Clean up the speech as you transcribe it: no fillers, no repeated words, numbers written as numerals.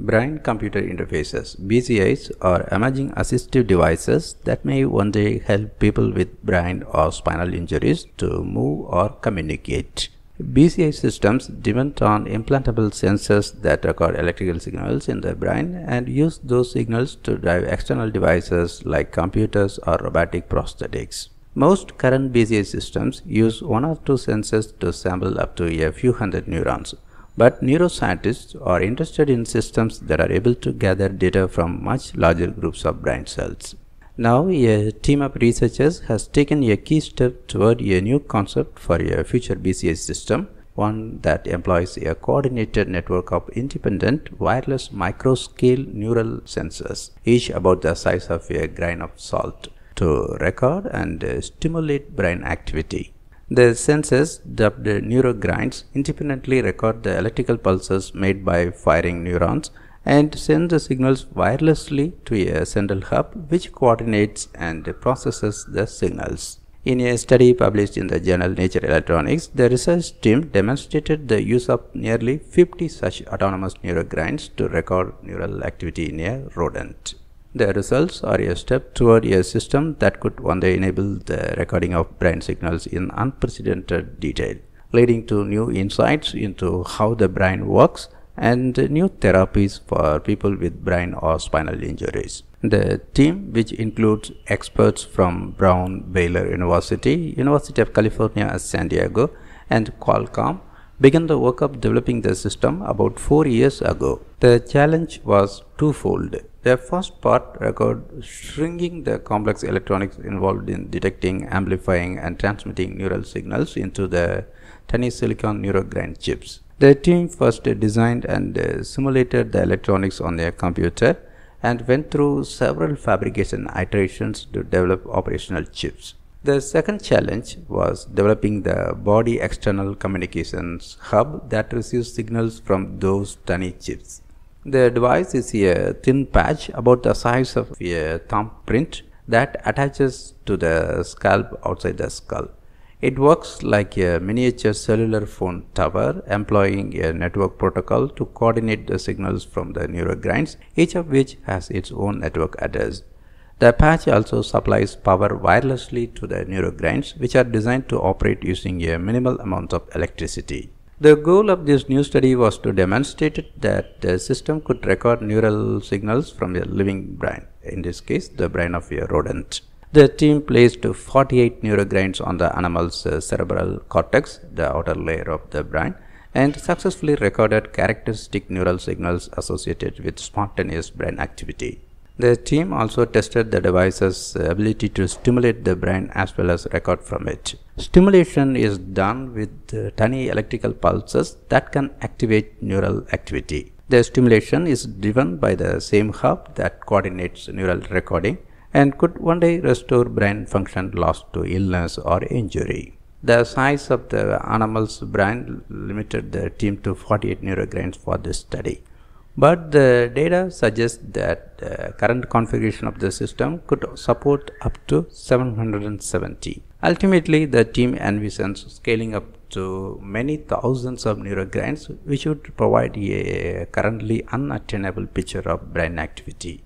Brain-computer interfaces, BCIs, are imaging assistive devices that may one day help people with brain or spinal injuries to move or communicate. BCI systems depend on implantable sensors that record electrical signals in the brain and use those signals to drive external devices like computers or robotic prosthetics. Most current BCI systems use one or two sensors to sample up to a few hundred neurons. But neuroscientists are interested in systems that are able to gather data from much larger groups of brain cells. Now, a team of researchers has taken a key step toward a new concept for a future BCI system, one that employs a coordinated network of independent, wireless, micro-scale neural sensors, each about the size of a grain of salt, to record and stimulate brain activity. The sensors, dubbed neurograins, independently record the electrical pulses made by firing neurons and send the signals wirelessly to a central hub which coordinates and processes the signals. In a study published in the journal Nature Electronics, the research team demonstrated the use of nearly 50 such autonomous neurograins to record neural activity in a rodent. The results are a step toward a system that could one day enable the recording of brain signals in unprecedented detail, leading to new insights into how the brain works and new therapies for people with brain or spinal injuries. The team, which includes experts from Brown, Baylor University, University of California at San Diego, and Qualcomm, began the work of developing the system about 4 years ago. The challenge was twofold. The first part record shrinking the complex electronics involved in detecting, amplifying, and transmitting neural signals into the tiny silicon neurograin chips. The team first designed and simulated the electronics on their computer and went through several fabrication iterations to develop operational chips. The second challenge was developing the body external communications hub that receives signals from those tiny chips. The device is a thin patch about the size of a thumbprint that attaches to the scalp outside the skull. It works like a miniature cellular phone tower, employing a network protocol to coordinate the signals from the neurograins, each of which has its own network address. The patch also supplies power wirelessly to the neurograins, which are designed to operate using a minimal amount of electricity. The goal of this new study was to demonstrate that the system could record neural signals from a living brain, in this case the brain of a rodent. The team placed 48 neurograins on the animal's cerebral cortex, the outer layer of the brain, and successfully recorded characteristic neural signals associated with spontaneous brain activity. The team also tested the device's ability to stimulate the brain as well as record from it. Stimulation is done with tiny electrical pulses that can activate neural activity. The stimulation is driven by the same hub that coordinates neural recording and could one day restore brain function lost to illness or injury. The size of the animal's brain limited the team to 48 neurograins for this study. But the data suggests that the current configuration of the system could support up to 770. Ultimately, the team envisions scaling up to many thousands of neurograins, which would provide a currently unattainable picture of brain activity.